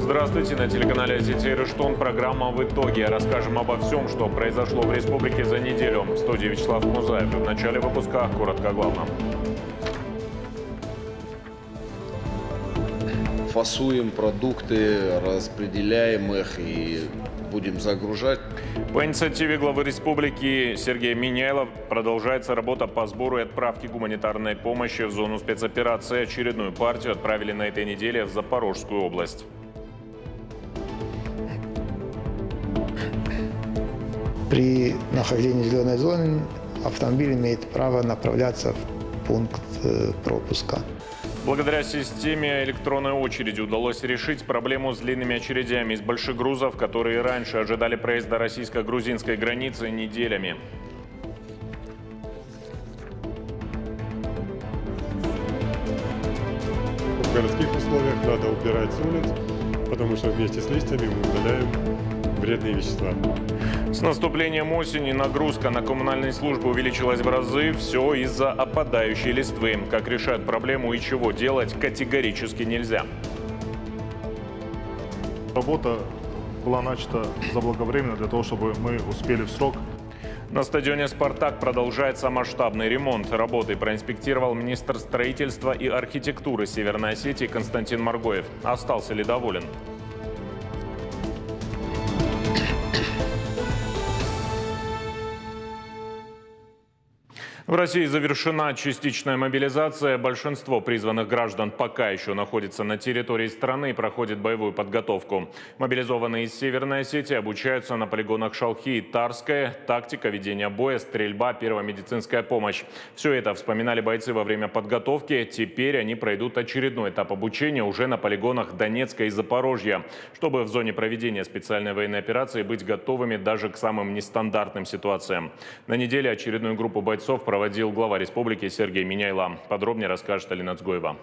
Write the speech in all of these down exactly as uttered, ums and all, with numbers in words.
Здравствуйте, на телеканале «Осетия Рештон» программа «В итоге». Расскажем обо всем, что произошло в республике за неделю. В студии Вячеслав Музаев. В начале выпуска коротко о главном. Фасуем продукты, распределяем их и будем загружать. По инициативе главы республики Сергея Меняйло продолжается работа по сбору и отправке гуманитарной помощи в зону спецоперации. Очередную партию отправили на этой неделе в Запорожскую область. При нахождении в зеленой зоны автомобиль имеет право направляться в пункт пропуска. Благодаря системе электронной очереди удалось решить проблему с длинными очередями из больших грузов, которые раньше ожидали проезда российско-грузинской границы неделями. В городских условиях надо убирать с улиц, потому что вместе с листьями мы удаляем вредные вещества. С наступлением осени нагрузка на коммунальные службы увеличилась в разы. Все из-за опадающей листвы. Как решать проблему и чего делать, категорически нельзя. Работа была начата заблаговременно для того, чтобы мы успели в срок. На стадионе «Спартак» продолжается масштабный ремонт. Работы проинспектировал министр строительства и архитектуры Северной Осетии Константин Моргоев. Остался ли доволен? В России завершена частичная мобилизация. Большинство призванных граждан пока еще находится на территории страны и проходит боевую подготовку. Мобилизованные из Северной Осетии обучаются на полигонах Шалхи и Тарская. Тактика ведения боя, стрельба, первомедицинская помощь. Все это вспоминали бойцы во время подготовки. Теперь они пройдут очередной этап обучения уже на полигонах Донецка и Запорожья, чтобы в зоне проведения специальной военной операции быть готовыми даже к самым нестандартным ситуациям. На неделе очередную группу бойцов проводил глава республики Сергей Меняйло. Подробнее расскажет Алина Цгоева.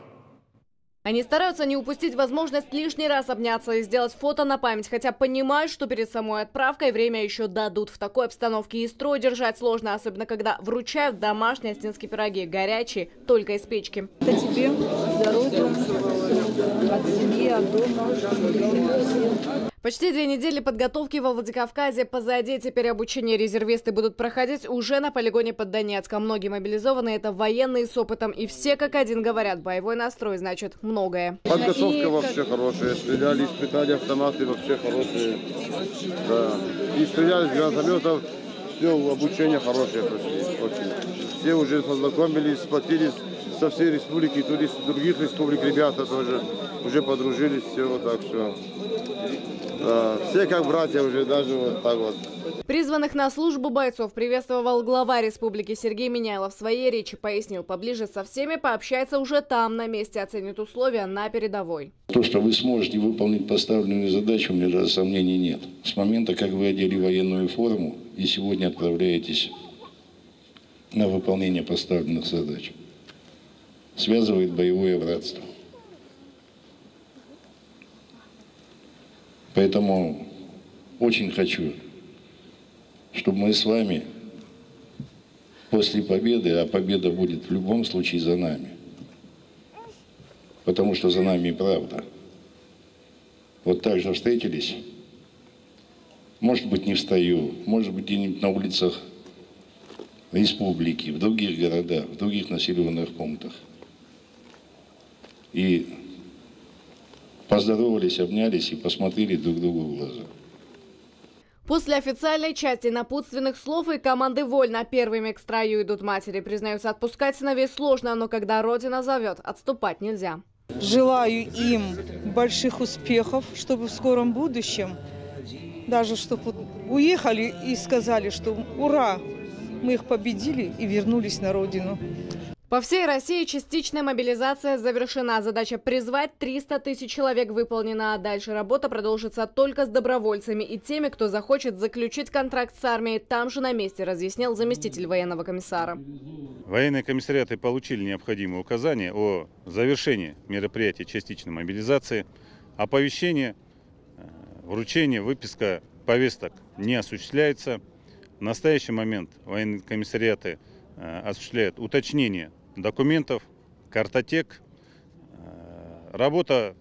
Они стараются не упустить возможность лишний раз обняться и сделать фото на память, хотя понимают, что перед самой отправкой время еще дадут. В такой обстановке и строй держать сложно, особенно когда вручают домашние осетинские пироги, горячие, только из печки. Это тебе здоровья, от семьи, от дома. Почти две недели подготовки во Владикавказе позади. Теперь обучение резервисты будут проходить уже на полигоне под Донецком. Многие мобилизованные – это военные с опытом. И все как один говорят, боевой настрой значит многое. Подготовка вообще хорошая. Стреляли, испытали автоматы вообще хорошие. Да. И стреляли с гранатометов. Все обучение хорошее прошли. Все уже познакомились, сплотились со всей республики, то есть других республик ребята тоже уже подружились. Все вот так все. Да, все как братья уже, даже вот так вот. Призванных на службу бойцов приветствовал глава республики Сергей Меняйло. В своей речи пояснил, поближе со всеми пообщается уже там, на месте, оценит условия на передовой. То, что вы сможете выполнить поставленную задачу, у меня даже сомнений нет. С момента, как вы одели военную форму и сегодня отправляетесь на выполнение поставленных задач, связывает боевое братство. Поэтому очень хочу, чтобы мы с вами после победы, а победа будет в любом случае за нами, потому что за нами и правда, вот так же встретились, может быть не в стою, может быть где-нибудь на улицах республики, в других городах, в других населенных пунктах. И поздоровались, обнялись и посмотрели друг другу в глаза. После официальной части напутственных слов и команды «Вольно» первыми к строю идут матери. Признаются, отпускать сыновей сложно, но когда Родина зовет, отступать нельзя. Желаю им больших успехов, чтобы в скором будущем, даже чтобы уехали и сказали, что ура, мы их победили и вернулись на Родину. По всей России частичная мобилизация завершена. Задача призвать триста тысяч человек выполнена. А дальше работа продолжится только с добровольцами и теми, кто захочет заключить контракт с армией. Там же на месте, разъяснил заместитель военного комиссара. Военные комиссариаты получили необходимые указания о завершении мероприятия частичной мобилизации. Оповещение, вручение, выписка повесток не осуществляется. В настоящий момент военные комиссариаты осуществляет уточнение документов, картотек. Работа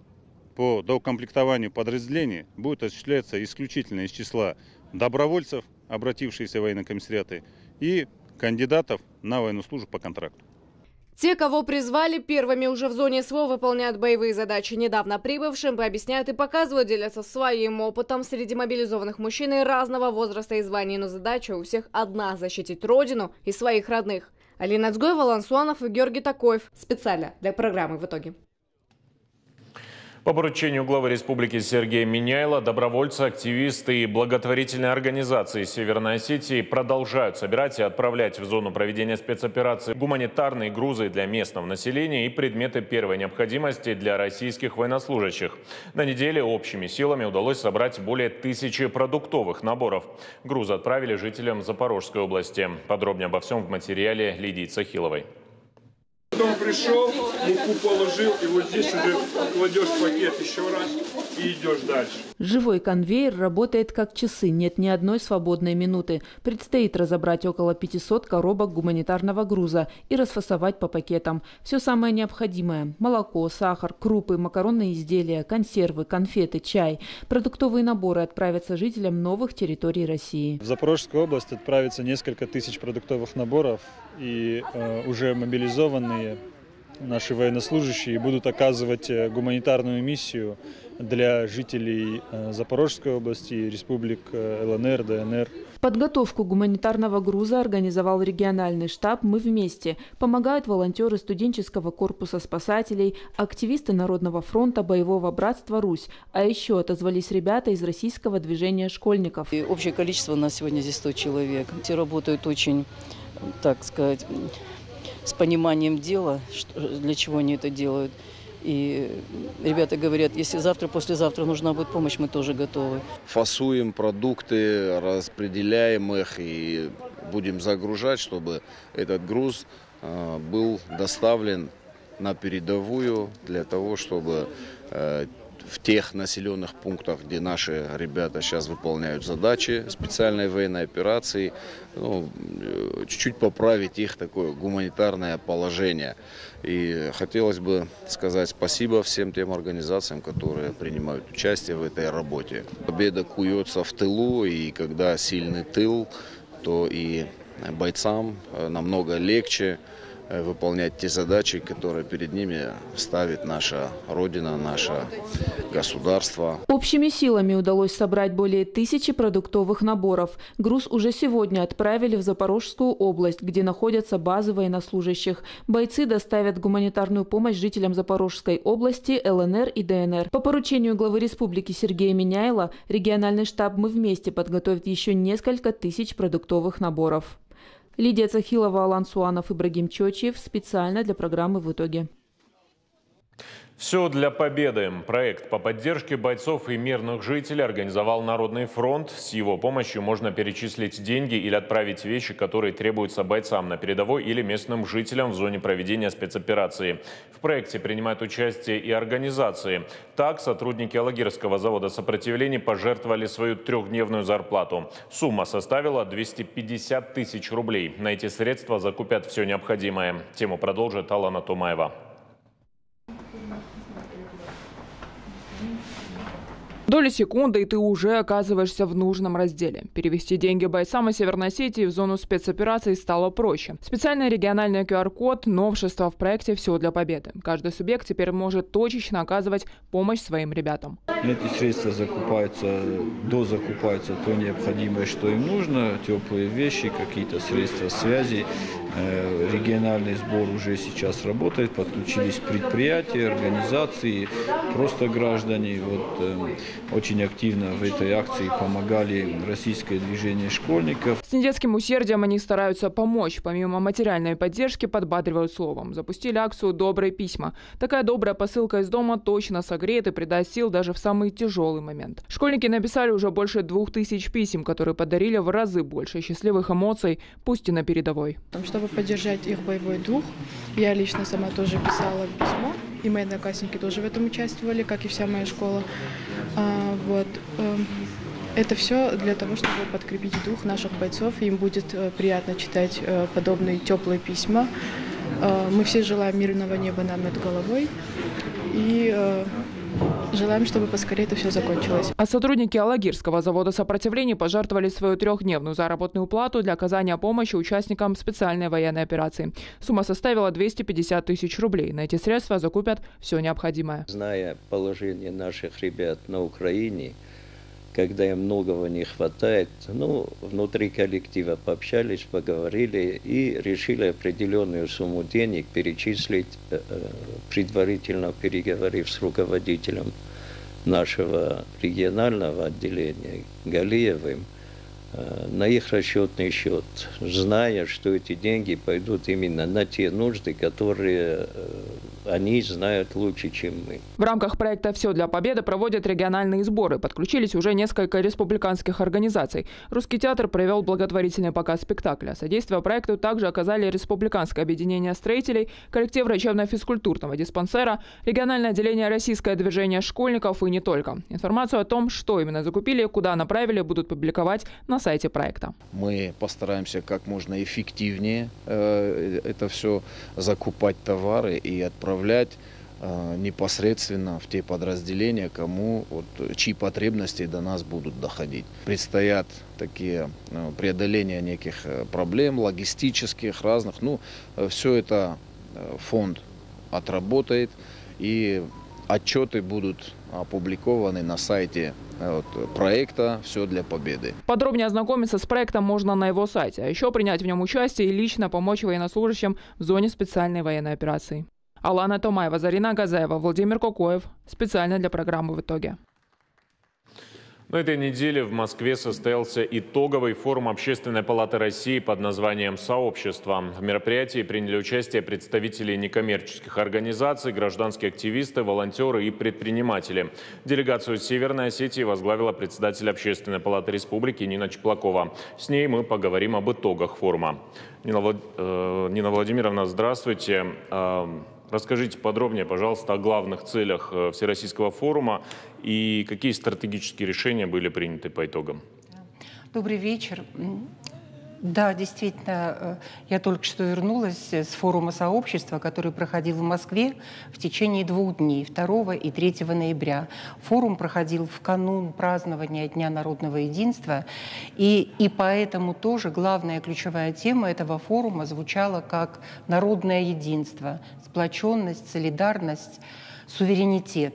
по доукомплектованию подразделений будет осуществляться исключительно из числа добровольцев, обратившихся в военные комиссариаты, и кандидатов на военную службу по контракту. Те, кого призвали, первыми уже в зоне СВО выполняют боевые задачи. Недавно прибывшим объясняют и показывают, делятся своим опытом. Среди мобилизованных мужчин и разного возраста и званий, но задача у всех одна – защитить родину и своих родных. Алина Цгоева, Алан Суанов и Георгий Такоев. Специально для программы «В итоге». По поручению главы республики Сергея Меняйло, добровольцы, активисты и благотворительные организации Северной Осетии продолжают собирать и отправлять в зону проведения спецоперации гуманитарные грузы для местного населения и предметы первой необходимости для российских военнослужащих. На неделе общими силами удалось собрать более тысячи продуктовых наборов. Грузы отправили жителям Запорожской области. Подробнее обо всем в материале Лидии Сахиловой. Он пришел, муку положил, и вот здесь уже кладешь пакет еще раз и идешь дальше. Живой конвейер работает как часы, нет ни одной свободной минуты. Предстоит разобрать около пятисот коробок гуманитарного груза и расфасовать по пакетам. Все самое необходимое – молоко, сахар, крупы, макаронные изделия, консервы, конфеты, чай. Продуктовые наборы отправятся жителям новых территорий России. В Запорожскую область отправится несколько тысяч продуктовых наборов, и э, уже мобилизованные наши военнослужащие будут оказывать гуманитарную миссию для жителей Запорожской области, республик ЛНР, ДНР. Подготовку гуманитарного груза организовал региональный штаб «Мы вместе». Помогают волонтеры студенческого корпуса спасателей, активисты Народного фронта, боевого братства «Русь». А еще отозвались ребята из Российского движения школьников. И общее количество у нас сегодня здесь сто человек. Все работают очень, так сказать, с пониманием дела, для чего они это делают. И ребята говорят, если завтра, послезавтра нужна будет помощь, мы тоже готовы. Фасуем продукты, распределяем их и будем загружать, чтобы этот груз был доставлен на передовую для того, чтобы в тех населенных пунктах, где наши ребята сейчас выполняют задачи специальной военной операции, ну, чуть-чуть поправить их такое гуманитарное положение. И хотелось бы сказать спасибо всем тем организациям, которые принимают участие в этой работе. Победа куется в тылу, и когда сильный тыл, то и бойцам намного легче выполнять те задачи, которые перед ними ставит наша Родина, наше государство. Общими силами удалось собрать более тысячи продуктовых наборов. Груз уже сегодня отправили в Запорожскую область, где находятся базы военнослужащих. Бойцы доставят гуманитарную помощь жителям Запорожской области, ЛНР и ДНР. По поручению главы республики Сергея Меняйло, региональный штаб «Мы вместе» подготовит еще несколько тысяч продуктовых наборов. Лидия Цахилова, Алан Суанов, Ибрагим Чочиев. Специально для программы «В итоге». «Все для победы» – проект по поддержке бойцов и мирных жителей организовал Народный фронт. С его помощью можно перечислить деньги или отправить вещи, которые требуются бойцам на передовой или местным жителям в зоне проведения спецоперации. В проекте принимают участие и организации. Так, сотрудники Алагирского завода сопротивлений пожертвовали свою трехдневную зарплату. Сумма составила двести пятьдесят тысяч рублей. На эти средства закупят все необходимое. Тему продолжит Алана Томаева. Доли секунды, и ты уже оказываешься в нужном разделе. Перевести деньги бойцам из Северной Осетии в зону спецоперации стало проще. Специальный региональный ку ар-код – новшество в проекте «Все для победы». Каждый субъект теперь может точечно оказывать помощь своим ребятам. Эти средства закупаются, дозакупаются то необходимое, что им нужно. Теплые вещи, какие-то средства связи. Региональный сбор уже сейчас работает. Подключились предприятия, организации, просто граждане. Вот, очень активно в этой акции помогали Российское движение школьников. С недетским усердием они стараются помочь. Помимо материальной поддержки подбадривают словом. Запустили акцию «Добрые письма». Такая добрая посылка из дома точно согреет и придаст сил даже в самый тяжелый момент. Школьники написали уже больше двух тысяч писем, которые подарили в разы больше счастливых эмоций, пусть и на передовой. Чтобы поддержать их боевой дух, я лично сама тоже писала письмо. И мои одноклассники тоже в этом участвовали, как и вся моя школа. А, вот. Это все для того, чтобы подкрепить дух наших бойцов. Им будет приятно читать подобные теплые письма. Мы все желаем мирного неба нам над головой. И желаем, чтобы поскорее это все закончилось. А сотрудники Алагирского завода сопротивлений пожертвовали свою трехдневную заработную плату для оказания помощи участникам специальной военной операции. Сумма составила двести пятьдесят тысяч рублей. На эти средства закупят все необходимое. Зная положение наших ребят на Украине, когда им многого не хватает, ну, внутри коллектива пообщались, поговорили и решили определенную сумму денег перечислить, предварительно переговорив с руководителем нашего регионального отделения Галиевым, на их расчетный счет, зная, что эти деньги пойдут именно на те нужды, которые они знают лучше, чем мы. В рамках проекта «Все для победы» проводят региональные сборы. Подключились уже несколько республиканских организаций. Русский театр провел благотворительный показ спектакля. Содействие проекту также оказали Республиканское объединение строителей, коллектив врачебно-физкультурного диспансера, региональное отделение Российское движение школьников и не только. Информацию о том, что именно закупили и куда направили, будут публиковать на сайте проекта. Мы постараемся как можно эффективнее это все закупать, товары, и отправлять непосредственно в те подразделения, кому, вот, чьи потребности до нас будут доходить. Предстоят такие преодоления неких проблем логистических, разных. Ну, все это фонд отработает, и отчеты будут опубликованы на сайте проекта «Все для победы». Подробнее ознакомиться с проектом можно на его сайте, а еще принять в нем участие и лично помочь военнослужащим в зоне специальной военной операции. Алана Томаева, Зарина Газеева, Владимир Кокоев. Специально для программы «В итоге». На этой неделе в Москве состоялся итоговый форум Общественной палаты России под названием «Сообщество». В мероприятии приняли участие представители некоммерческих организаций, гражданские активисты, волонтеры и предприниматели. Делегацию Северной Осетии возглавила председатель Общественной палаты Республики Нина Чеплакова. С ней мы поговорим об итогах форума. Нина, Влад... Нина Владимировна, здравствуйте. Расскажите подробнее, пожалуйста, о главных целях Всероссийского форума и какие стратегические решения были приняты по итогам. Добрый вечер. Да, действительно, я только что вернулась с форума сообщества, который проходил в Москве в течение двух дней, второго и третьего ноября. Форум проходил в канун празднования Дня народного единства, и, и поэтому тоже главная ключевая тема этого форума звучала как «Народное единство», «Сплоченность», «Солидарность», «Суверенитет».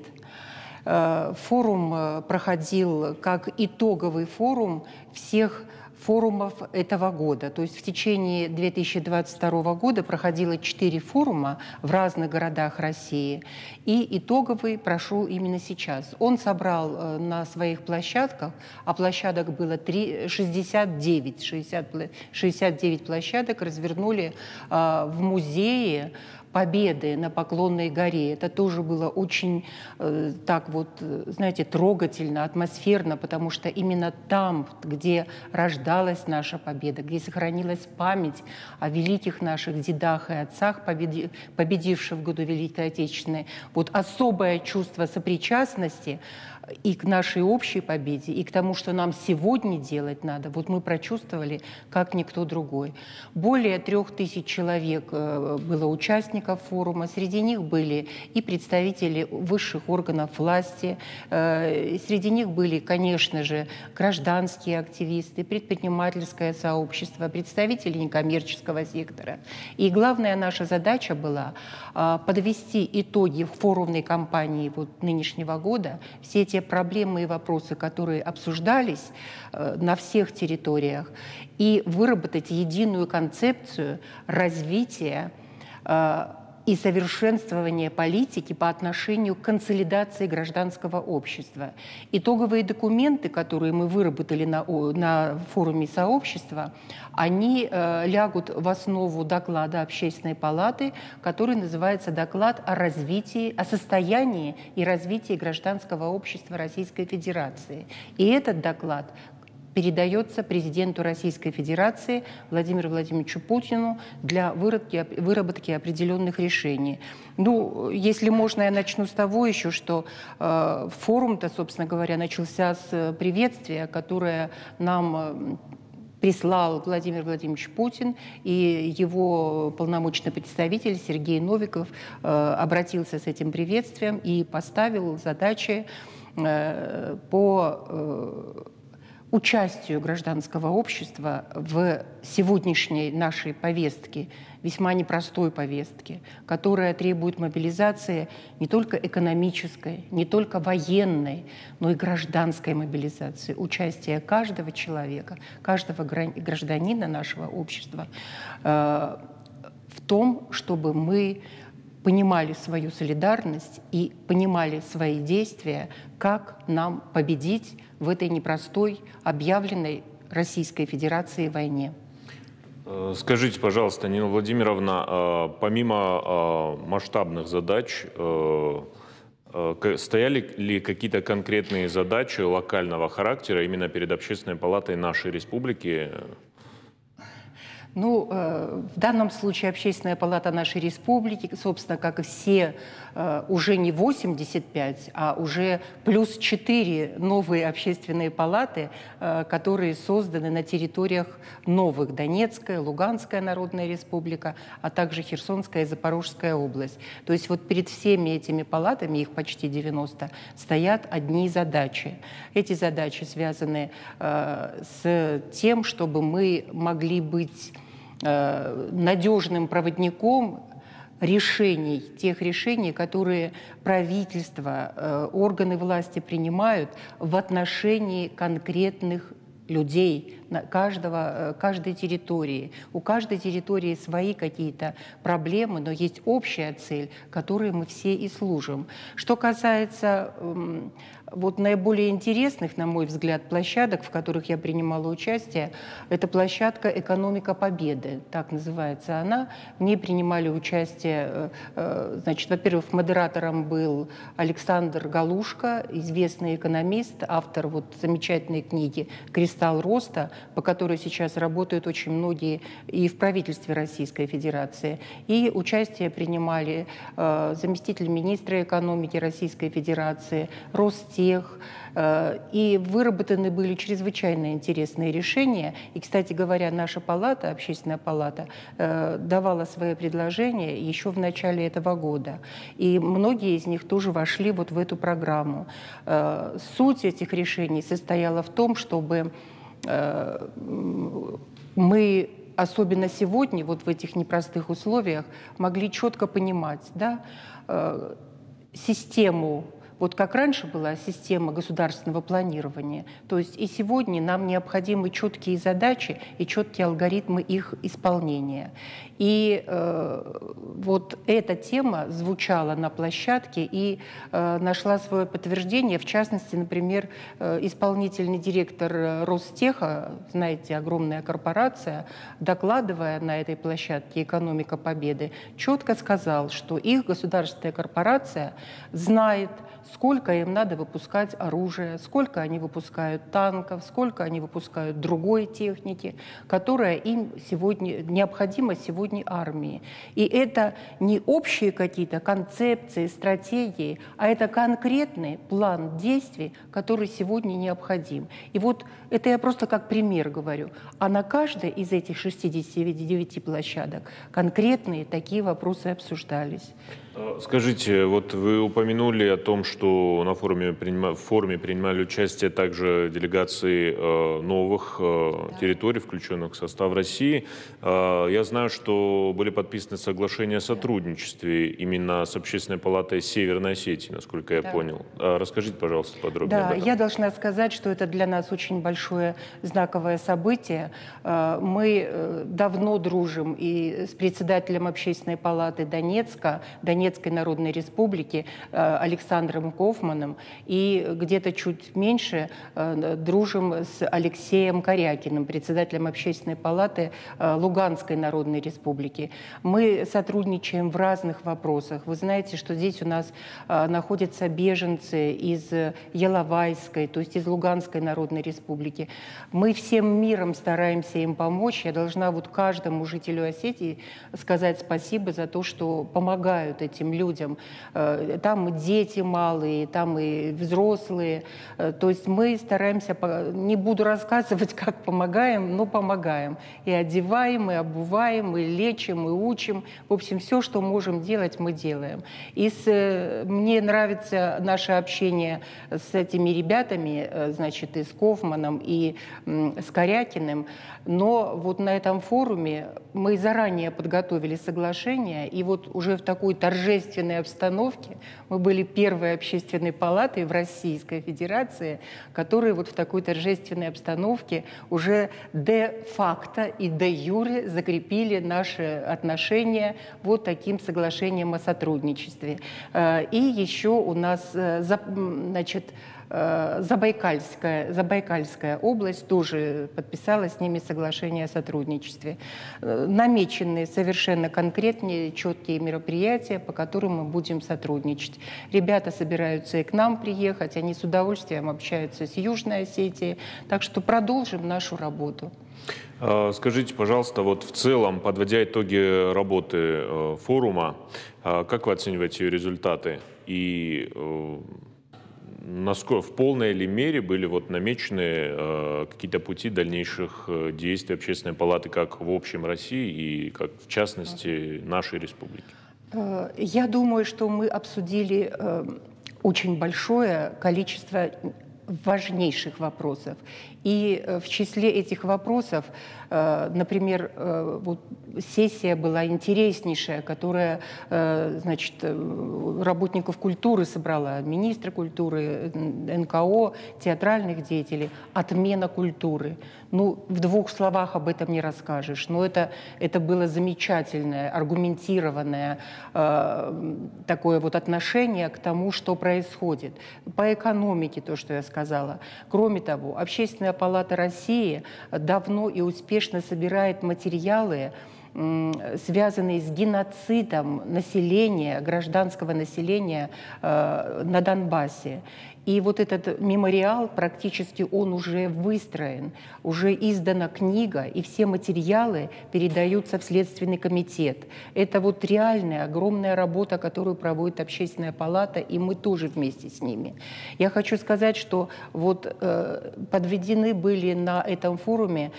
Форум проходил как итоговый форум всех форумов этого года. То есть в течение две тысячи двадцать второго года проходило четыре форума в разных городах России. И итоговый прошел именно сейчас. Он собрал на своих площадках, а площадок было шестьдесят девять площадок, развернули в музее Победы на Поклонной горе. Это тоже было очень э, так вот, знаете, трогательно, атмосферно, потому что именно там, где рождалась наша победа, где сохранилась память о великих наших дедах и отцах, победи, победивших в году Великой Отечественной, вот особое чувство сопричастности и к нашей общей победе, и к тому, что нам сегодня делать надо, вот мы прочувствовали, как никто другой. Более трех тысяч человек было участников форума. Среди них были и представители высших органов власти, среди них были, конечно же, гражданские активисты, предпринимательское сообщество, представители некоммерческого сектора. И главная наша задача была подвести итоги форумной кампании вот нынешнего года, все те те проблемы и вопросы, которые обсуждались на всех территориях, и выработать единую концепцию развития и совершенствование политики по отношению к консолидации гражданского общества. Итоговые документы, которые мы выработали на, на форуме сообщества, они э, лягут в основу доклада Общественной палаты, который называется «Доклад о развитии, о состоянии и развитии гражданского общества Российской Федерации». И этот доклад передается президенту Российской Федерации Владимиру Владимировичу Путину для выработки, выработки определенных решений. Ну, если можно, я начну с того еще, что э, форум-то, собственно говоря, начался с приветствия, которое нам... Э, прислал Владимир Владимирович Путин, и его полномочный представитель Сергей Новиков э, обратился с этим приветствием и поставил задачи э, по э, участию гражданского общества в сегодняшней нашей повестке, весьма непростой повестке, которая требует мобилизации не только экономической, не только военной, но и гражданской мобилизации, участия каждого человека, каждого гражданина нашего общества э, в том, чтобы мы понимали свою солидарность и понимали свои действия, как нам победить в этой непростой, объявленной Российской Федерации войне. Скажите, пожалуйста, Нина Владимировна, помимо масштабных задач, стояли ли какие-то конкретные задачи локального характера именно перед Общественной палатой нашей республики? Ну, в данном случае Общественная палата нашей республики, собственно, как и все, уже не восемьдесят пять, а уже плюс четыре новые общественные палаты, которые созданы на территориях новых: Донецкая, Луганская народная республика, а также Херсонская и Запорожская область. То есть вот перед всеми этими палатами, их почти девяносто, стоят одни задачи. Эти задачи связаны с тем, чтобы мы могли быть надежным проводником решений, тех решений, которые правительство, органы власти принимают в отношении конкретных людей, каждого, каждой территории. У каждой территории свои какие-то проблемы, но есть общая цель, которой мы все и служим. Что касается вот наиболее интересных, на мой взгляд, площадок, в которых я принимала участие, это площадка «Экономика победы», так называется она. В ней принимали участие, значит, во-первых, модератором был Александр Галушка, известный экономист, автор вот замечательной книги «Кристалл роста», по которой сейчас работают очень многие и в правительстве Российской Федерации. И участие принимали э, заместитель министра экономики Российской Федерации, Ростех. Э, и выработаны были чрезвычайно интересные решения. И, кстати говоря, наша палата, Общественная палата, э, давала свои предложения еще в начале этого года. И многие из них тоже вошли вот в эту программу. Э, суть этих решений состояла в том, чтобы мы, особенно сегодня, вот в этих непростых условиях, могли четко понимать, да, систему. Вот как раньше была система государственного планирования, то есть и сегодня нам необходимы четкие задачи и четкие алгоритмы их исполнения. И э, вот эта тема звучала на площадке и э, нашла свое подтверждение. В частности, например, э, исполнительный директор Ростеха, знаете, огромная корпорация, докладывая на этой площадке «Экономика победы», четко сказал, что их государственная корпорация знает, сколько им надо выпускать оружия, сколько они выпускают танков, сколько они выпускают другой техники, которая им сегодня необходима сегодня армии. И это не общие какие-то концепции, стратегии, а это конкретный план действий, который сегодня необходим. И вот это я просто как пример говорю. А на каждой из этих шестидесяти девяти площадок конкретные такие вопросы обсуждались. Скажите, вот вы упомянули о том, что на форуме принимали, в форуме принимали участие также делегации э, новых э, да. территорий, включенных в состав России. Э, я знаю, что были подписаны соглашения о сотрудничестве именно с Общественной палатой Северной Осетии, насколько я да. понял. Э, расскажите, пожалуйста, подробнее да, об этом. Я должна сказать, что это для нас очень большое знаковое событие. Э, мы давно дружим и с председателем Общественной палаты Донецка, Донецкой Народной Республики Александром Эдуардом Гофманом и где-то чуть меньше дружим с Алексеем Корякиным, председателем Общественной палаты Луганской Народной Республики. Мы сотрудничаем в разных вопросах. Вы знаете, что здесь у нас находятся беженцы из Яловайской, то есть из Луганской Народной Республики. Мы всем миром стараемся им помочь. Я должна вот каждому жителю Осетии сказать спасибо за то, что помогают этим людям. Там и дети малые, там и взрослые. То есть мы стараемся, не буду рассказывать, как помогаем, но помогаем. И одеваем, и обуваем, и лечим, и учим. В общем, все, что можем делать, мы делаем. И с, мне нравится наше общение с этими ребятами, значит, и с Кофманом, и с Корякиным. Но вот на этом форуме мы заранее подготовили соглашение, и вот уже в такой торжественной обстановке мы были первой общественной палатой в Российской Федерации, которая вот в такой торжественной обстановке уже де-факто и де-юре закрепили наши отношения вот таким соглашением о сотрудничестве. И еще у нас, значит, Забайкальская, Забайкальская область тоже подписала с ними соглашение о сотрудничестве. Намечены совершенно конкретные, четкие мероприятия, по которым мы будем сотрудничать. Ребята собираются и к нам приехать, они с удовольствием общаются с Южной Осетией. Так что продолжим нашу работу. Скажите, пожалуйста, вот в целом, подводя итоги работы форума, как вы оцениваете ее результаты? И... насколько в полной ли мере были вот намечены э, какие-то пути дальнейших действий Общественной палаты как в общем России и как в частности нашей республики? Я думаю, что мы обсудили э, очень большое количество важнейших вопросов. И в числе этих вопросов, например, вот сессия была интереснейшая, которая, значит, работников культуры собрала, министра культуры, эн ка о, театральных деятелей, отмена культуры. Ну, в двух словах об этом не расскажешь, но это, это было замечательное, аргументированное такое вот отношение к тому, что происходит. По экономике, то, что я сказала. Кроме того, Общественная палата России давно и успешно собирает материалы, связанные с геноцидом населения, гражданского населения э, на Донбассе. И вот этот мемориал, практически он уже выстроен, уже издана книга, и все материалы передаются в Следственный комитет. Это вот реальная, огромная работа, которую проводит Общественная палата, и мы тоже вместе с ними. Я хочу сказать, что вот э, подведены были на этом форуме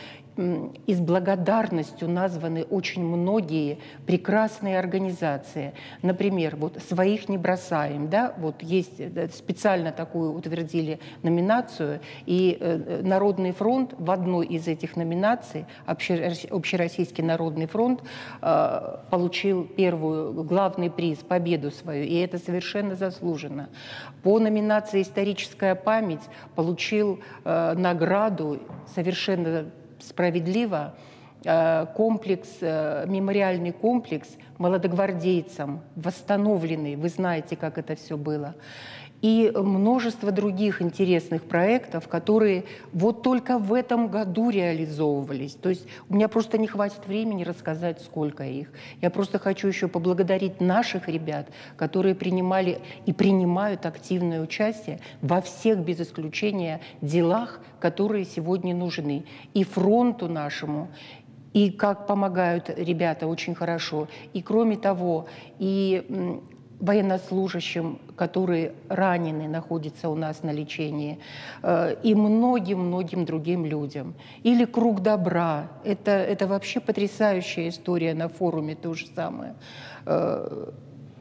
и с благодарностью названы очень многие прекрасные организации. Например, вот «Своих не бросаем». Да? Вот есть, специально такую утвердили номинацию. И э, Народный фронт в одной из этих номинаций, Общероссийский Народный фронт, э, получил первую, главный приз, победу свою. И это совершенно заслуженно. По номинации «Историческая память» получил э, награду совершенно справедливо комплекс, мемориальный комплекс молодогвардейцам, восстановленный, вы знаете, как это все было. И множество других интересных проектов, которые вот только в этом году реализовывались. То есть у меня просто не хватит времени рассказать, сколько их. Я просто хочу еще поблагодарить наших ребят, которые принимали и принимают активное участие во всех, без исключения, делах, которые сегодня нужны и фронту нашему, и как помогают ребята очень хорошо. И кроме того, и... военнослужащим, которые ранены, находятся у нас на лечении, и многим-многим другим людям. Или «Круг добра». Это, это вообще потрясающая история на форуме, то же самое.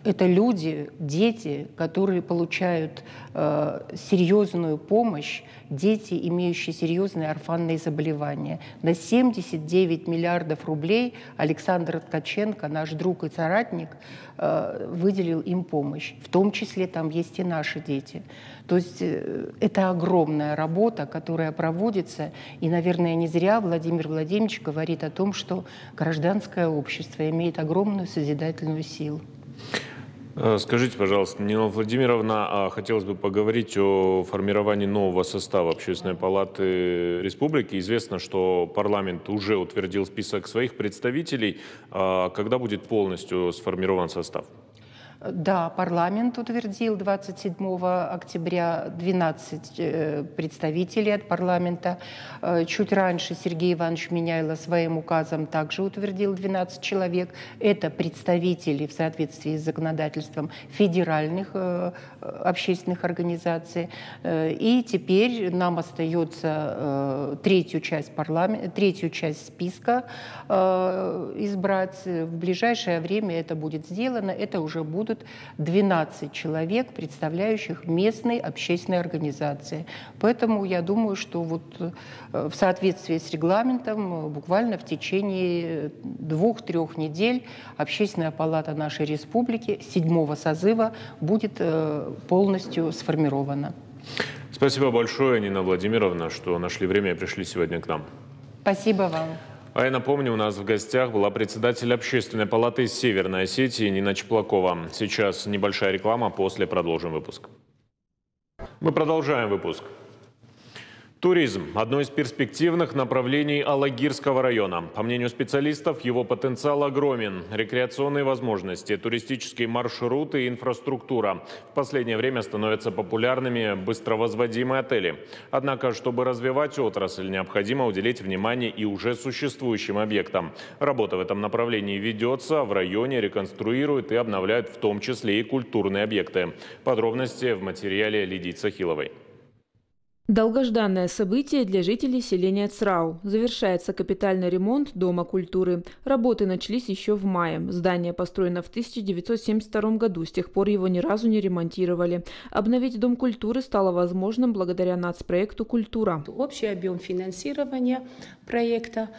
Это люди, дети, которые получают э, серьезную помощь, дети, имеющие серьезные орфанные заболевания. На семьдесят девять миллиардов рублей Александр Ткаченко, наш друг и соратник, э, выделил им помощь. В том числе там есть и наши дети. То есть э, это огромная работа, которая проводится. И, наверное, не зря Владимир Владимирович говорит о том, что гражданское общество имеет огромную созидательную силу. Скажите, пожалуйста, Нина Владимировна, хотелось бы поговорить о формировании нового состава Общественной палаты Республики. Известно, что парламент уже утвердил список своих представителей. Когда будет полностью сформирован состав? Да, парламент утвердил двадцать седьмого октября двенадцать представителей от парламента. Чуть раньше Сергей Иванович Меняйло своим указом также утвердил двенадцать человек. Это представители в соответствии с законодательством федеральных общественных организаций. И теперь нам остается третью часть парламента, третью часть списка избрать. В ближайшее время это будет сделано. Это уже будут двенадцать человек, представляющих местные общественные организации. Поэтому я думаю, что вот в соответствии с регламентом буквально в течение двух-трех недель Общественная палата нашей республики седьмого созыва будет полностью сформирована. Спасибо большое, Нина Владимировна, что нашли время и пришли сегодня к нам. Спасибо вам. А я напомню, у нас в гостях была председатель Общественной палаты Северной Осетии Нина Чеплакова. Сейчас небольшая реклама, после продолжим выпуск. Мы продолжаем выпуск. Туризм – одно из перспективных направлений Алагирского района. По мнению специалистов, его потенциал огромен. Рекреационные возможности, туристические маршруты и инфраструктура в последнее время становятся популярными быстровозводимые отели. Однако, чтобы развивать отрасль, необходимо уделить внимание и уже существующим объектам. Работа в этом направлении ведется, в районе реконструируют и обновляют в том числе и культурные объекты. Подробности в материале Лидии Сахиловой. Долгожданное событие для жителей селения Црау. Завершается капитальный ремонт Дома культуры. Работы начались еще в мае. Здание построено в тысяча девятьсот семьдесят втором году. С тех пор его ни разу не ремонтировали. Обновить Дом культуры стало возможным благодаря нацпроекту «Культура». Общий объем финансирования проекта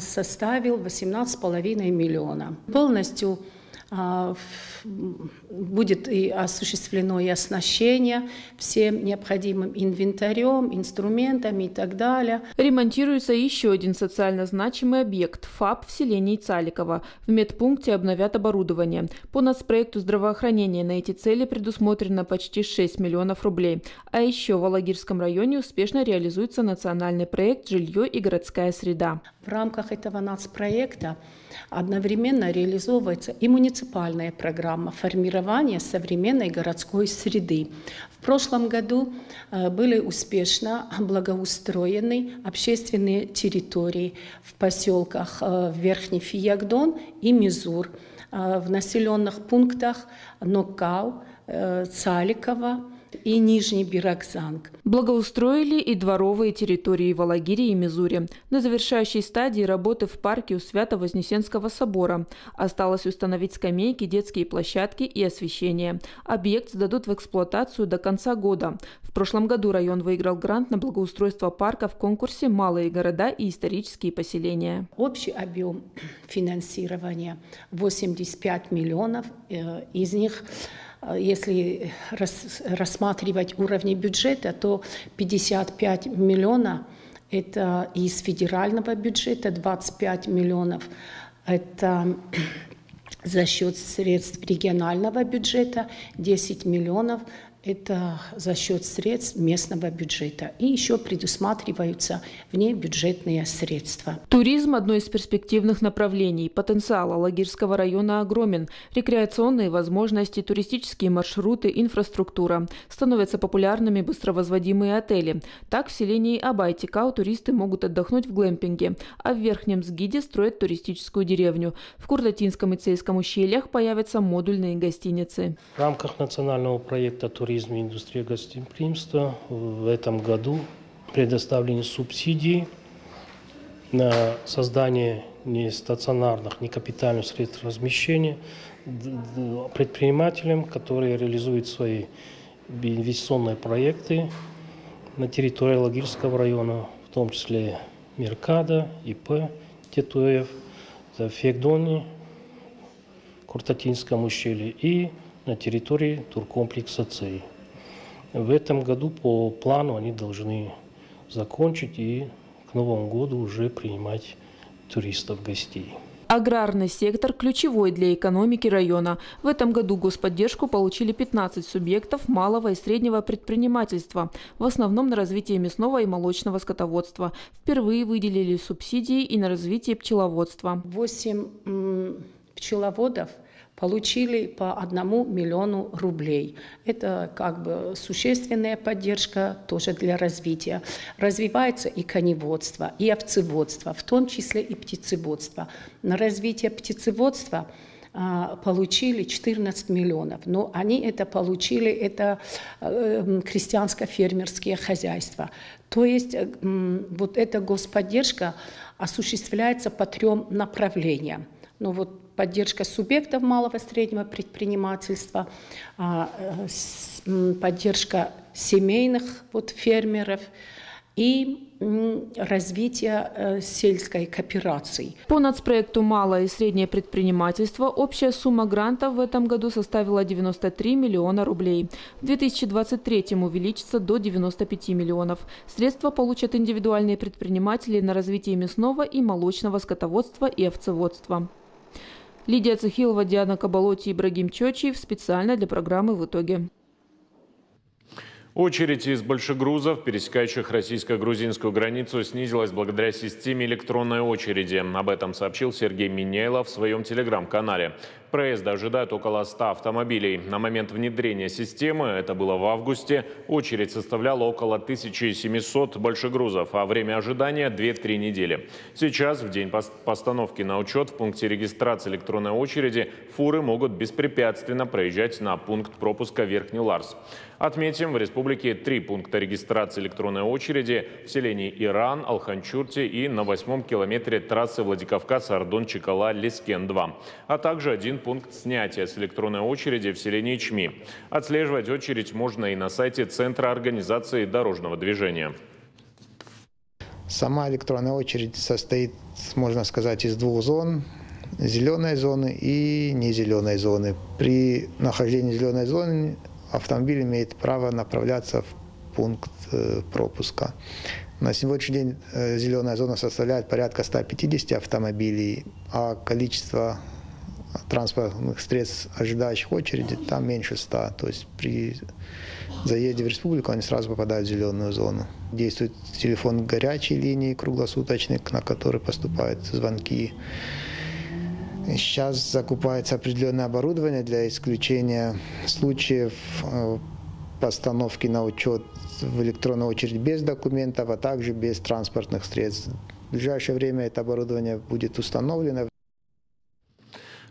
составил восемнадцать с половиной миллионов. Полностью будет и осуществлено и оснащение всем необходимым инвентарем, инструментами и так далее. Ремонтируется еще один социально значимый объект – ФАП в селении Цаликова. В медпункте обновят оборудование. По нацпроекту здравоохранения на эти цели предусмотрено почти шесть миллионов рублей. А еще в Алагирском районе успешно реализуется национальный проект «Жилье и городская среда». В рамках этого нацпроекта одновременно реализовывается и муниципальная программа формирования современной городской среды. В прошлом году были успешно благоустроены общественные территории в поселках Верхний Фиягдон и Мизур, в населенных пунктах Нокау, Цаликова и Нижний Бирокзанг. Благоустроили и дворовые территории в Алагире и Мизуре. На завершающей стадии работы в парке у Свято-Вознесенского собора. Осталось установить скамейки, детские площадки и освещение. Объект сдадут в эксплуатацию до конца года. В прошлом году район выиграл грант на благоустройство парка в конкурсе «Малые города и исторические поселения». Общий объем финансирования восемьдесят пять миллионов, из них... Если рассматривать уровни бюджета, то пятьдесят пять миллионов – это из федерального бюджета, двадцать пять миллионов – это за счет средств регионального бюджета, десять миллионов – это за счет средств местного бюджета. И еще предусматриваются внебюджетные средства. Туризм – одно из перспективных направлений. Потенциал Алагирского района огромен. Рекреационные возможности, туристические маршруты, инфраструктура. Становятся популярными быстровозводимые отели. Так в селении Абайтикау туристы могут отдохнуть в глэмпинге. А в Верхнем Сгиде строят туристическую деревню. В Курдатинском и Цейском ущельях появятся модульные гостиницы. В рамках национального проекта «Туризм и индустрия гостеприимства» в этом году предоставлены субсидии на создание не стационарных, не капитальных средств размещения предпринимателям, которые реализуют свои инвестиционные проекты на территории Алагирского района, в том числе Меркада, ИП Тетуев, Фегдони, Куртатинском ущелье и на территории туркомплекса «Цей». В этом году по плану они должны закончить и к Новому году уже принимать туристов-гостей. Аграрный сектор – ключевой для экономики района. В этом году господдержку получили пятнадцать субъектов малого и среднего предпринимательства, в основном на развитие мясного и молочного скотоводства. Впервые выделили субсидии и на развитие пчеловодства. восемь пчеловодов получили по одному миллиону рублей. Это как бы существенная поддержка тоже для развития. Развивается и коневодство, и овцеводство, в том числе и птицеводство. На развитие птицеводства а, получили четырнадцать миллионов. Но они это получили, это э, крестьянско-фермерские хозяйства. То есть э, э, вот эта господдержка осуществляется по трем направлениям. Ну вот поддержка субъектов малого и среднего предпринимательства, поддержка семейных вот фермеров и развития сельской кооперации. По нацпроекту «Малое и среднее предпринимательство» общая сумма грантов в этом году составила девяносто три миллиона рублей. В две тысячи двадцать третьем увеличится до девяноста пяти миллионов. Средства получат индивидуальные предприниматели на развитие мясного и молочного скотоводства и овцеводства. Лидия Сахилова, Диана Кабалоти, Ибрагим Чочиев. Специально для программы «В итоге». Очередь из большегрузов, пересекающих российско-грузинскую границу, снизилась благодаря системе электронной очереди. Об этом сообщил Сергей Меняйло в своем телеграм-канале. Проезда ожидают около ста автомобилей. На момент внедрения системы, это было в августе, очередь составляла около тысячи семисот большегрузов, а время ожидания две-три недели. Сейчас, в день постановки на учет, в пункте регистрации электронной очереди фуры могут беспрепятственно проезжать на пункт пропуска Верхний Ларс. Отметим, в республике три пункта регистрации электронной очереди в селении Иран, Алханчурте и на восьмом километре трассы Владикавказ-Ардон-Чикала-Лескен-два, а также один пункт снятия с электронной очереди в селении Чми. Отслеживать очередь можно и на сайте Центра организации дорожного движения. Сама электронная очередь состоит, можно сказать, из двух зон. Зеленой зоны и незеленой зоны. При нахождении зеленой зоны автомобиль имеет право направляться в пункт пропуска. На сегодняшний день зеленая зона составляет порядка ста пятидесяти автомобилей, а количество транспортных средств, ожидающих очереди, там меньше ста. То есть при заезде в республику они сразу попадают в зеленую зону. Действует телефон горячей линии круглосуточный, на который поступают звонки. Сейчас закупается определенное оборудование для исключения случаев постановки на учет в электронную очередь без документов, а также без транспортных средств. В ближайшее время это оборудование будет установлено.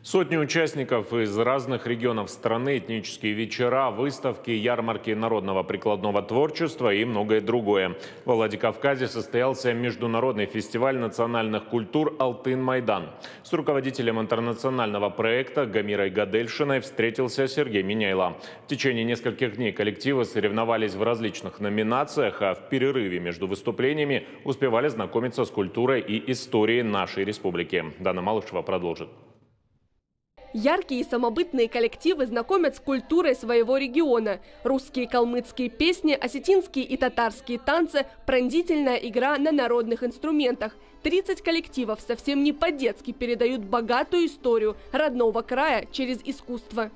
Сотни участников из разных регионов страны, этнические вечера, выставки, ярмарки народного прикладного творчества и многое другое. Во Владикавказе состоялся международный фестиваль национальных культур «Алтын Майдан». С руководителем интернационального проекта Гамирой Гадельшиной встретился Сергей Меняйло. В течение нескольких дней коллективы соревновались в различных номинациях, а в перерыве между выступлениями успевали знакомиться с культурой и историей нашей республики. Дана Малышева продолжит. Яркие и самобытные коллективы знакомят с культурой своего региона. Русские и калмыцкие песни, осетинские и татарские танцы, пронзительная игра на народных инструментах. тридцать коллективов совсем не по-детски передают богатую историю родного края через искусство.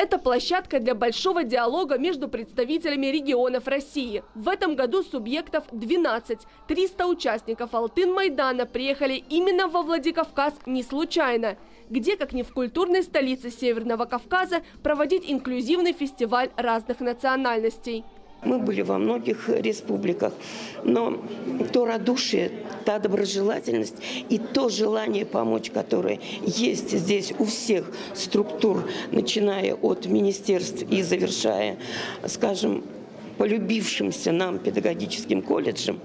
Это площадка для большого диалога между представителями регионов России. В этом году субъектов двенадцать. триста участников «Алтын Майдана» приехали именно во Владикавказ не случайно. Где, как не в культурной столице Северного Кавказа, проводить инклюзивный фестиваль разных национальностей. Мы были во многих республиках, но то радушие, та доброжелательность и то желание помочь, которое есть здесь у всех структур, начиная от министерств и завершая, скажем, полюбившимся нам педагогическим колледжем,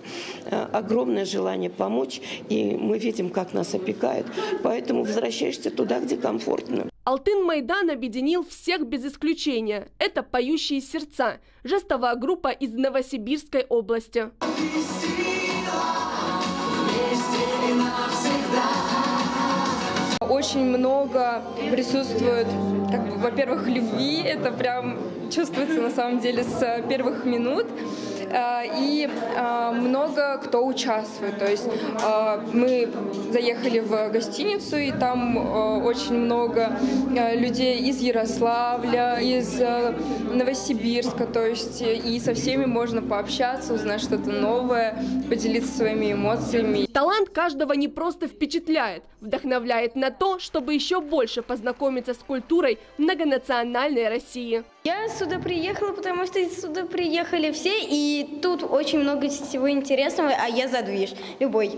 огромное желание помочь, и мы видим, как нас опекают, поэтому возвращаешься туда, где комфортно. «Алтын Майдан» объединил всех без исключения. Это «Поющие сердца» – жестовая группа из Новосибирской области. Очень много присутствует, во-первых, любви. Это прям чувствуется на самом деле с первых минут. и много кто участвует. То есть мы заехали в гостиницу, и там очень много людей из Ярославля, из Новосибирска, то есть и со всеми можно пообщаться, узнать что-то новое, поделиться своими эмоциями. Талант каждого не просто впечатляет, вдохновляет на то, чтобы еще больше познакомиться с культурой многонациональной России. Я сюда приехала, потому что сюда приехали все, и тут очень много всего интересного, а я за движ, любой.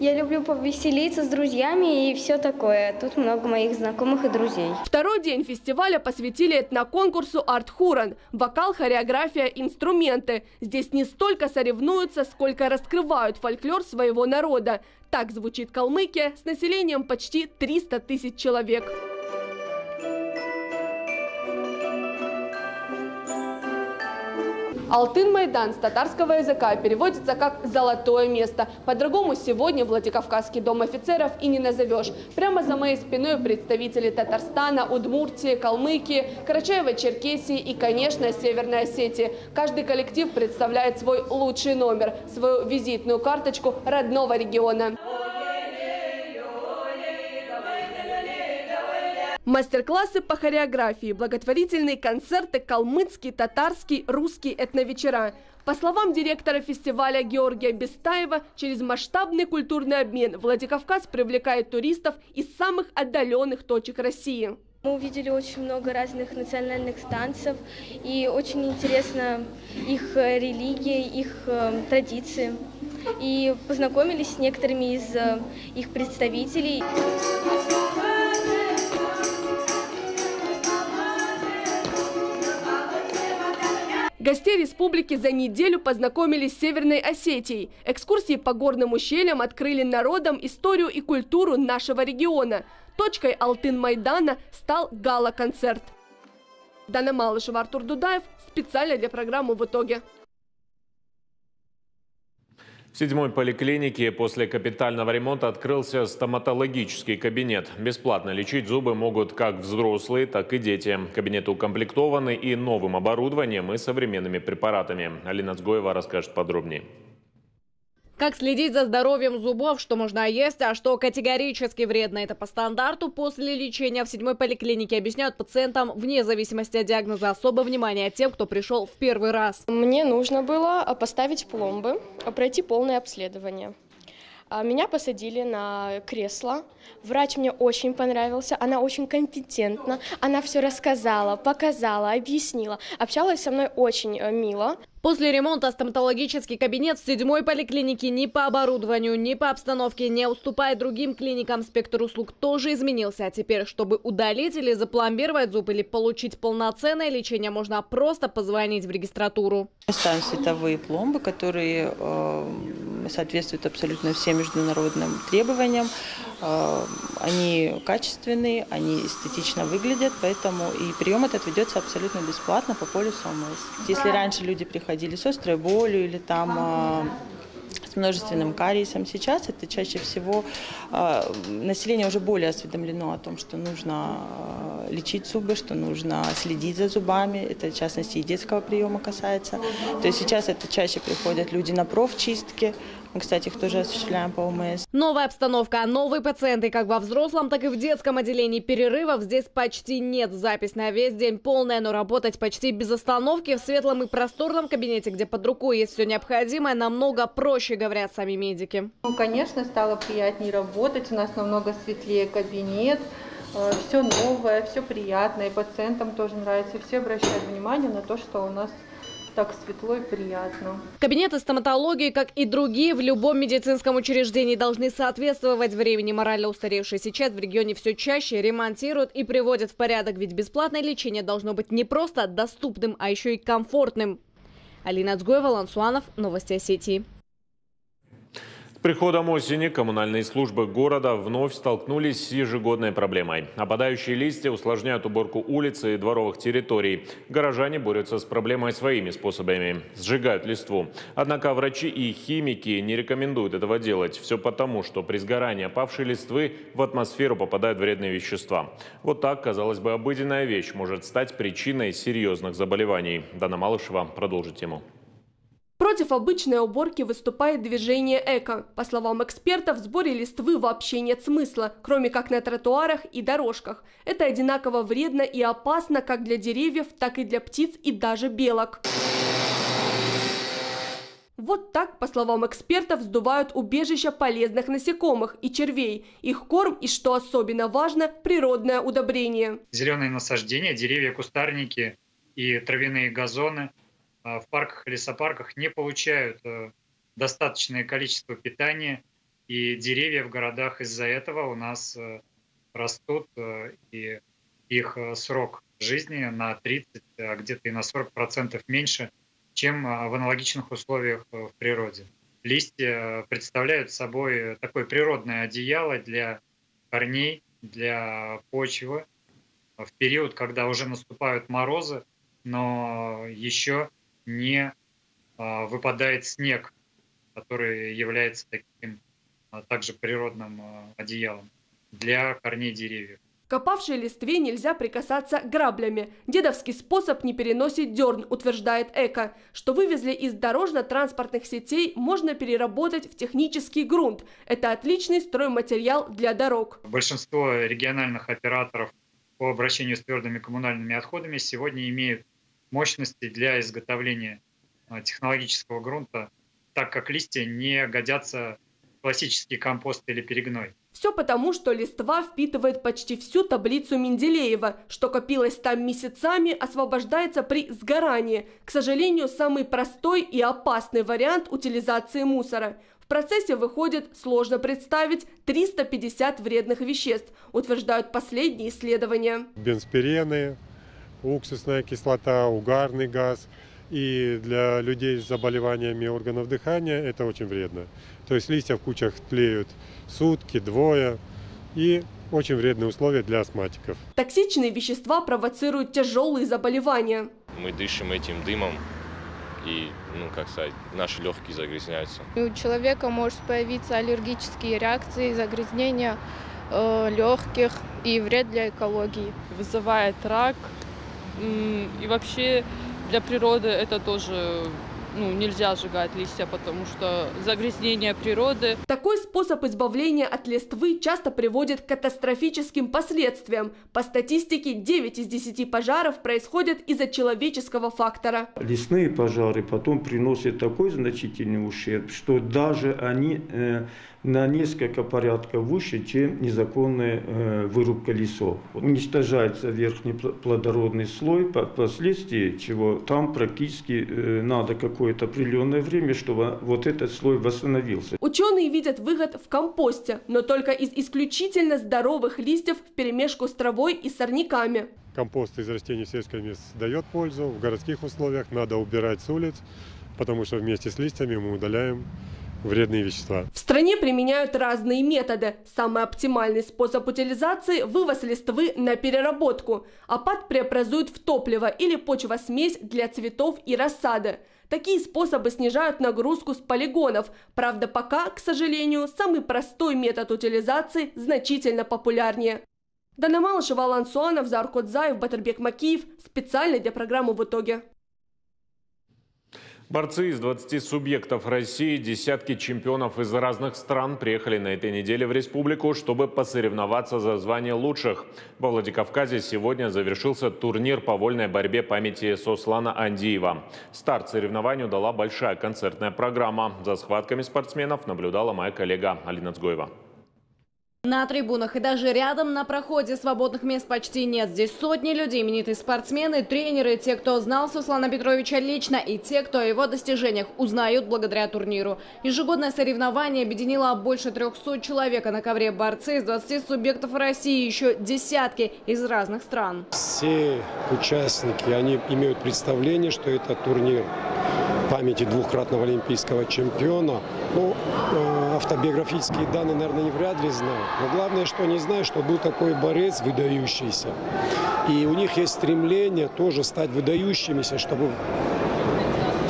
Я люблю повеселиться с друзьями и все такое. Тут много моих знакомых и друзей. Второй день фестиваля посвятили этноконкурсу «Арт-Хуран». Вокал, хореография, инструменты. Здесь не столько соревнуются, сколько раскрывают фольклор своего народа. Так звучит Калмыкия с населением почти триста тысяч человек. Алтын Майдан с татарского языка переводится как «золотое место». По-другому сегодня Владикавказский дом офицеров и не назовешь. Прямо за моей спиной представители Татарстана, Удмуртии, Калмыкии, Карачаево-Черкесии и, конечно, Северной Осетии. Каждый коллектив представляет свой лучший номер, свою визитную карточку родного региона. Мастер-классы по хореографии, благотворительные концерты, калмыцкий, татарский, русский этновечера. По словам директора фестиваля Георгия Бестаева, через масштабный культурный обмен Владикавказ привлекает туристов из самых отдаленных точек России. Мы увидели очень много разных национальных танцев, и очень интересна их религия, их традиции. И познакомились с некоторыми из их представителей. Гостей республики за неделю познакомили с Северной Осетией. Экскурсии по горным ущельям открыли народам историю и культуру нашего региона. Точкой Алтын Майдана стал гала-концерт. Дана Малышева, Артур Дудаев. Специально для программы «В итоге». В седьмой поликлинике после капитального ремонта открылся стоматологический кабинет. Бесплатно лечить зубы могут как взрослые, так и дети. Кабинеты укомплектованы и новым оборудованием, и современными препаратами. Алина Цгоева расскажет подробнее. Как следить за здоровьем зубов, что можно есть, а что категорически вредно. Это по стандарту после лечения в седьмой поликлинике объясняют пациентам вне зависимости от диагноза. Особое внимание тем, кто пришел в первый раз. Мне нужно было поставить пломбы, пройти полное обследование. Меня посадили на кресло. Врач мне очень понравился. Она очень компетентна. Она все рассказала, показала, объяснила. Общалась со мной очень мило. После ремонта стоматологический кабинет в седьмой поликлинике ни по оборудованию, ни по обстановке не уступая другим клиникам. Спектр услуг тоже изменился. А теперь, чтобы удалить или запломбировать зуб, или получить полноценное лечение, можно просто позвонить в регистратуру. Ставим световые пломбы, которые соответствуют абсолютно всем международным требованиям. Они качественные, они эстетично выглядят, поэтому и прием этот ведется абсолютно бесплатно по полису ОМС. Если раньше люди приходили, ходили с острой болью или там а, с множественным кариесом. Сейчас это чаще всего а, население уже более осведомлено о том, что нужно а, лечить зубы, что нужно следить за зубами. Это в частности и детского приема касается. То есть сейчас это чаще приходят люди на профчистки. Мы, кстати, их тоже осуществляем по ОМС. Новая обстановка, новые пациенты как во взрослом, так и в детском отделении. Перерывов здесь почти нет. Запись на весь день полная, но работать почти без остановки в светлом и просторном кабинете, где под рукой есть все необходимое, намного проще, говорят сами медики. Ну, конечно, стало приятнее работать. У нас намного светлее кабинет. Все новое, все приятное. И пациентам тоже нравится. Все обращают внимание на то, что у нас так светло и приятно. Кабинеты стоматологии, как и другие, в любом медицинском учреждении должны соответствовать времени. Морально устаревшие сейчас в регионе все чаще ремонтируют и приводят в порядок. Ведь бесплатное лечение должно быть не просто доступным, а еще и комфортным. Алина Цгоева, Алан Суанов, Новости Осетии. Приходом осени коммунальные службы города вновь столкнулись с ежегодной проблемой. Опадающие листья усложняют уборку улиц и дворовых территорий. Горожане борются с проблемой своими способами – сжигают листву. Однако врачи и химики не рекомендуют этого делать. Все потому, что при сгорании опавшей листвы в атмосферу попадают вредные вещества. Вот так, казалось бы, обыденная вещь может стать причиной серьезных заболеваний. Дана Малышева продолжит тему. Против обычной уборки выступает движение «Эко». По словам экспертов, в сборе листвы вообще нет смысла, кроме как на тротуарах и дорожках. Это одинаково вредно и опасно как для деревьев, так и для птиц и даже белок. Вот так, по словам экспертов, сдувают убежища полезных насекомых и червей. Их корм и, что особенно важно, природное удобрение. Зеленые насаждения, деревья, кустарники и травяные газоны в парках и лесопарках не получают достаточное количество питания, и деревья в городах из-за этого у нас растут, и их срок жизни на тридцать, а где-то и на сорок процентов меньше, чем в аналогичных условиях в природе. Листья представляют собой такое природное одеяло для корней, для почвы в период, когда уже наступают морозы, но еще не выпадает снег, который является таким также природным одеялом для корней деревьев. К опавшей листве нельзя прикасаться граблями. Дедовский способ не переносит дерн, утверждает Эко. Что вывезли из дорожно-транспортных сетей, можно переработать в технический грунт. Это отличный стройматериал для дорог. Большинство региональных операторов по обращению с твердыми коммунальными отходами сегодня имеют мощности для изготовления технологического грунта, так как листья не годятся в классический компост или перегной. Все потому, что листва впитывает почти всю таблицу Менделеева. Что копилось там месяцами, освобождается при сгорании. К сожалению, самый простой и опасный вариант утилизации мусора. В процессе выходит, сложно представить, триста пятьдесят вредных веществ, утверждают последние исследования. Бензпирены, уксусная кислота, угарный газ. И для людей с заболеваниями органов дыхания это очень вредно. То есть листья в кучах тлеют сутки, двое. И очень вредные условия для астматиков. Токсичные вещества провоцируют тяжелые заболевания. Мы дышим этим дымом. И, ну, как сказать, наши легкие загрязняются. У человека может появиться аллергические реакции, загрязнения э, легких и вред для экологии. Вызывает рак. И вообще... Для природы это тоже, ну, нельзя сжигать листья, потому что загрязнение природы. Такой способ избавления от листвы часто приводит к катастрофическим последствиям. По статистике, девять из десяти пожаров происходят из-за человеческого фактора. Лесные пожары потом приносят такой значительный ущерб, что даже они э, на несколько порядков выше, чем незаконная э, вырубка лесов. Уничтожается верхний плодородный слой, впоследствии чего там практически э, надо какое-то определенное время, чтобы вот этот слой восстановился. Ученые видят выход в компосте, но только из исключительно здоровых листьев вперемешку с травой и сорняками. Компост из растений сельской местности дает пользу. В городских условиях надо убирать с улиц, потому что вместе с листьями мы удаляем вредные вещества. В стране применяют разные методы. Самый оптимальный способ утилизации – вывоз листвы на переработку. Опад преобразуют в топливо или почвосмесь для цветов и рассады. Такие способы снижают нагрузку с полигонов. Правда, пока, к сожалению, самый простой метод утилизации значительно популярнее. Дана Малышева, Алан Суанов, Заркодзаев, Батырбек Макиев. Специально для программы «В итоге». Борцы из двадцати субъектов России, десятки чемпионов из разных стран приехали на этой неделе в республику, чтобы посоревноваться за звание лучших. Во Владикавказе сегодня завершился турнир по вольной борьбе памяти Сослана Андиева. Старт соревнованию дала большая концертная программа. За схватками спортсменов наблюдала моя коллега Алина Цгоева. На трибунах и даже рядом на проходе свободных мест почти нет. Здесь сотни людей, именитые спортсмены, тренеры, те, кто знал Сослана Петровича лично, и те, кто о его достижениях узнают благодаря турниру. Ежегодное соревнование объединило больше трехсот человек, а на ковре борцы из двадцати субъектов России, еще десятки из разных стран. Все участники, они имеют представление, что это турнир. памяти двухкратного олимпийского чемпиона. Ну, автобиографические данные, наверное, не вряд ли знают. Но главное, что они знают, что был такой борец выдающийся. И у них есть стремление тоже стать выдающимися, чтобы...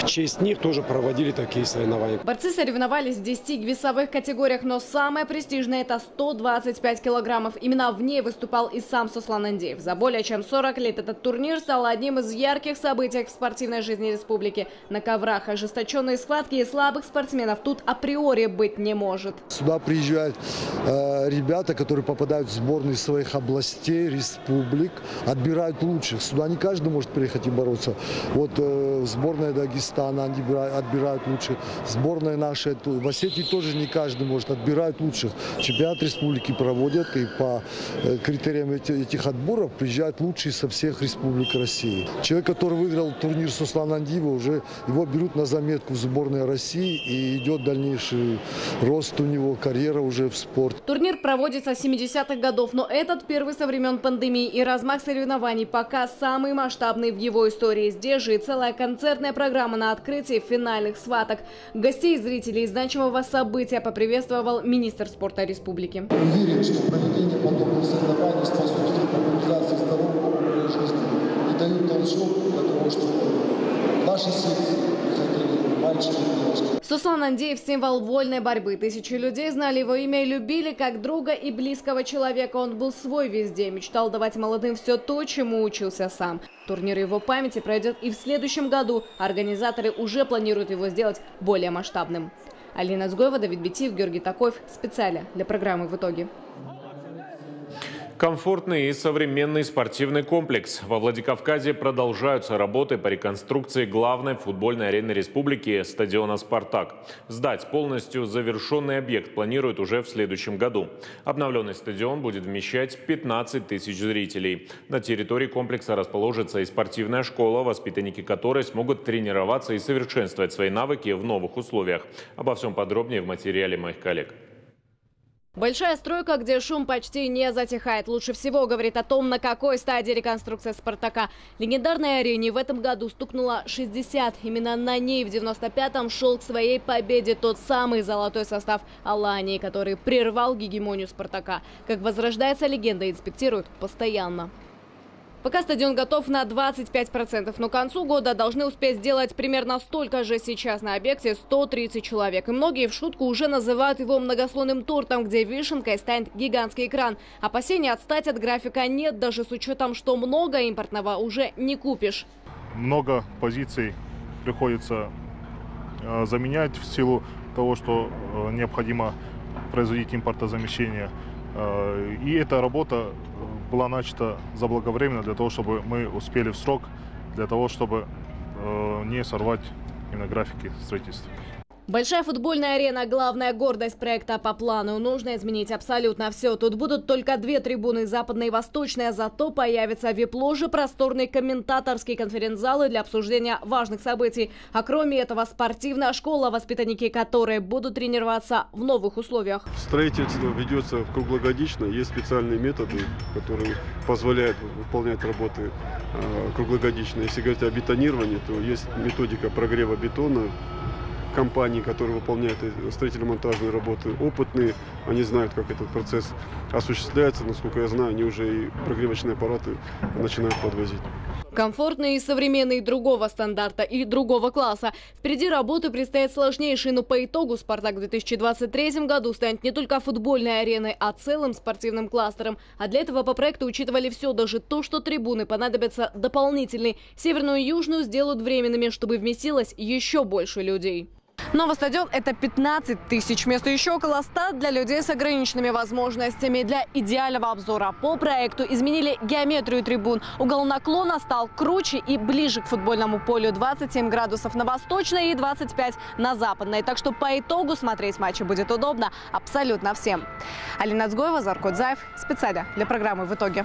в честь них тоже проводили такие соревнования. Борцы соревновались в десяти весовых категориях, но самое престижное – это сто двадцать пять килограммов. Именно в ней выступал и сам Сослан Андиев. За более чем сорок лет этот турнир стал одним из ярких событий в спортивной жизни республики. На коврах ожесточенные схватки, и слабых спортсменов тут априори быть не может. Сюда приезжают э, ребята, которые попадают в сборные своих областей, республик, отбирают лучших. Сюда не каждый может приехать и бороться. Вот э, сборная Дагестана. Она отбирает лучших. Сборная наша в Осетии тоже не каждый может отбирать лучших. Чемпионат республики проводят, и по критериям этих отборов приезжают лучшие со всех республик России. Человек, который выиграл турнир Сослана Андиева, уже его берут на заметку в сборной России, и идет дальнейший рост у него, карьера уже в спорт. Турнир проводится с семидесятых годов, но этот первый со времен пандемии, и размах соревнований пока самый масштабный в его истории. Здесь же и целая концертная программа на открытии финальных схваток. Гостей, зрителей значимого события поприветствовал министр спорта республики. Уверен, что проведение подобных соревнований способствует популяризации здорового образа жизни и дают толчок для того, чтобы наши секции приходили мальчики и девушки. Сослан Андиев – символ вольной борьбы. Тысячи людей знали его имя и любили как друга и близкого человека. Он был свой везде, мечтал давать молодым все то, чему учился сам. Турнир его памяти пройдет и в следующем году. Организаторы уже планируют его сделать более масштабным. Алина Цгоева, Давид Битиев, Георгий Такоев. Специально для программы «В итоге». Комфортный и современный спортивный комплекс. Во Владикавказе продолжаются работы по реконструкции главной футбольной арены республики – стадиона «Спартак». Сдать полностью завершенный объект планируют уже в следующем году. Обновленный стадион будет вмещать пятнадцать тысяч зрителей. На территории комплекса расположится и спортивная школа, воспитанники которой смогут тренироваться и совершенствовать свои навыки в новых условиях. Обо всем подробнее в материале моих коллег. Большая стройка, где шум почти не затихает. Лучше всего говорит о том, на какой стадии реконструкция «Спартака». Легендарной арене в этом году стукнуло шестьдесят. Именно на ней в девяносто пятом шел к своей победе тот самый золотой состав «Алании», который прервал гегемонию «Спартака». Как возрождается легенда, инспектируют постоянно. Пока стадион готов на двадцать пять процентов, но к концу года должны успеть сделать примерно столько же. Сейчас на объекте сто тридцать человек. И многие в шутку уже называют его многослойным тортом, где вишенкой станет гигантский экран. Опасений отстать от графика нет, даже с учетом, что много импортного уже не купишь. Много позиций приходится заменять в силу того, что необходимо производить импортозамещение. И эта работа была начата заблаговременно для того, чтобы мы успели в срок, для того, чтобы э, не сорвать именно графики строительства. Большая футбольная арена – главная гордость проекта по плану. Нужно изменить абсолютно все. Тут будут только две трибуны – западная и восточная. Зато появятся вип-ложи, просторные комментаторские конференц-залы для обсуждения важных событий. А кроме этого, спортивная школа, воспитанники которой будут тренироваться в новых условиях. Строительство ведется круглогодично. Есть специальные методы, которые позволяют выполнять работы круглогодично. Если говорить о бетонировании, то есть методика прогрева бетона. Компании, которые выполняют строительно-монтажные работы, опытные, они знают, как этот процесс осуществляется. Насколько я знаю, они уже и прогревочные аппараты начинают подвозить. Комфортные и современные другого стандарта и другого класса. Впереди работы предстоят сложнейшие, но по итогу «Спартак» в две тысячи двадцать третьем году станет не только футбольной ареной, а целым спортивным кластером. А для этого по проекту учитывали все, даже то, что трибуны понадобятся дополнительные. Северную и южную сделают временными, чтобы вместилось еще больше людей. Новый стадион – это пятнадцать тысяч мест, еще около ста для людей с ограниченными возможностями. Для идеального обзора по проекту изменили геометрию трибун. Угол наклона стал круче и ближе к футбольному полю. двадцать семь градусов на восточной и двадцать пять на западной. Так что по итогу смотреть матчи будет удобно абсолютно всем. Алина Цгоева, Заркодзаев. Специально для программы «В итоге».